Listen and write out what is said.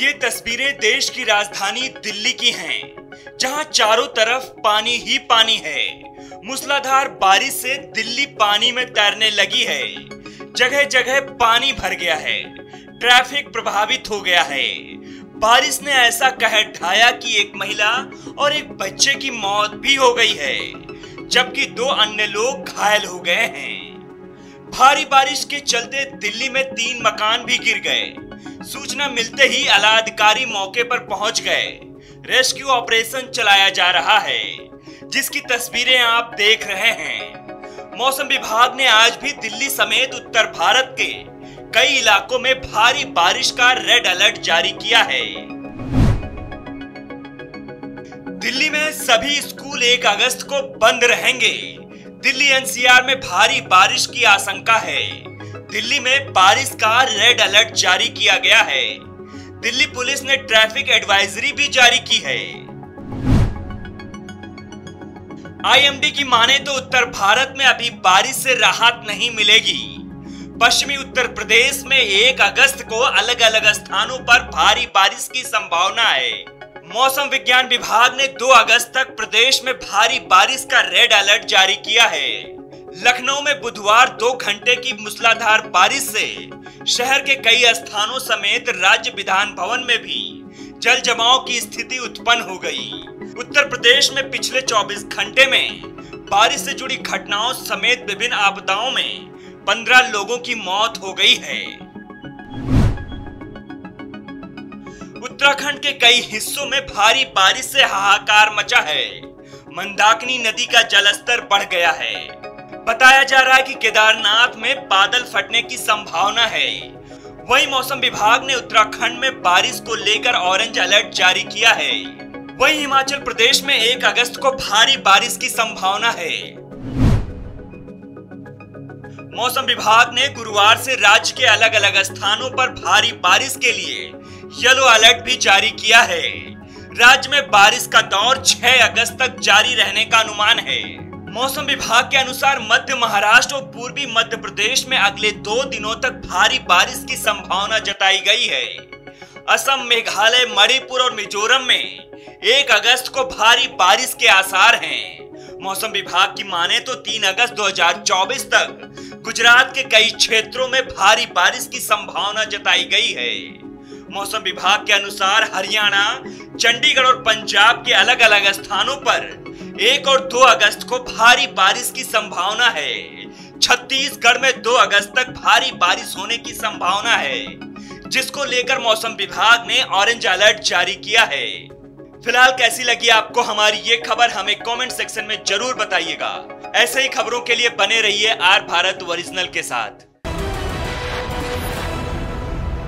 ये तस्वीरें देश की राजधानी दिल्ली की हैं, जहां चारों तरफ पानी ही पानी है। मूसलाधार बारिश से दिल्ली पानी में तैरने लगी है। जगह जगह पानी भर गया है, ट्रैफिक प्रभावित हो गया है। बारिश ने ऐसा कहर ढाया कि एक महिला और एक बच्चे की मौत भी हो गई है, जबकि 2 अन्य लोग घायल हो गए हैं। भारी बारिश के चलते दिल्ली में 3 मकान भी गिर गए। सूचना मिलते ही आला अधिकारी मौके पर पहुंच गए। रेस्क्यू ऑपरेशन चलाया जा रहा है, जिसकी तस्वीरें आप देख रहे हैं। मौसम विभाग ने आज भी दिल्ली समेत उत्तर भारत के कई इलाकों में भारी बारिश का रेड अलर्ट जारी किया है। दिल्ली में सभी स्कूल 1 अगस्त को बंद रहेंगे। दिल्ली एनसीआर में भारी बारिश की आशंका है। दिल्ली में बारिश का रेड अलर्ट जारी किया गया है। दिल्ली पुलिस ने ट्रैफिक एडवाइजरी भी जारी की है। आईएमडी की माने तो उत्तर भारत में अभी बारिश से राहत नहीं मिलेगी। पश्चिमी उत्तर प्रदेश में 1 अगस्त को अलग अलग स्थानों पर भारी बारिश की संभावना है। मौसम विज्ञान विभाग ने 2 अगस्त तक प्रदेश में भारी बारिश का रेड अलर्ट जारी किया है। लखनऊ में बुधवार 2 घंटे की मूसलाधार बारिश से शहर के कई स्थानों समेत राज्य विधान भवन में भी जल जमाव की स्थिति उत्पन्न हो गई। उत्तर प्रदेश में पिछले 24 घंटे में बारिश से जुड़ी घटनाओं समेत विभिन्न आपदाओं में 15 लोगों की मौत हो गई है। उत्तराखंड के कई हिस्सों में भारी बारिश से हाहाकार मचा है। मंदाकिनी नदी का जलस्तर बढ़ गया है। बताया जा रहा है कि केदारनाथ में बादल फटने की संभावना है। वहीं मौसम विभाग ने उत्तराखंड में बारिश को लेकर ऑरेंज अलर्ट जारी किया है। वहीं हिमाचल प्रदेश में 1 अगस्त को भारी बारिश की संभावना है। मौसम विभाग ने गुरुवार से राज्य के अलग अलग स्थानों पर भारी बारिश के लिए येलो अलर्ट भी जारी किया है। राज्य में बारिश का दौर 6 अगस्त तक जारी रहने का अनुमान है। मौसम विभाग के अनुसार मध्य महाराष्ट्र और पूर्वी मध्य प्रदेश में अगले 2 दिनों तक भारी बारिश की संभावना जताई गई है। असम, मेघालय, मणिपुर और मिजोरम में 1 अगस्त को भारी बारिश के आसार हैं। मौसम विभाग की माने तो 3 अगस्त 2024 तक गुजरात के कई क्षेत्रों में भारी बारिश की संभावना जताई गई है। मौसम विभाग के अनुसार हरियाणा, चंडीगढ़ और पंजाब के अलग अलग स्थानों पर 1 और 2 अगस्त को भारी बारिश की संभावना है। छत्तीसगढ़ में 2 अगस्त तक भारी बारिश होने की संभावना है, जिसको लेकर मौसम विभाग ने ऑरेंज अलर्ट जारी किया है। फिलहाल कैसी लगी आपको हमारी ये खबर, हमें कमेंट सेक्शन में जरूर बताइएगा। ऐसे ही खबरों के लिए बने रहिए आर भारत ओरिजिनल के साथ।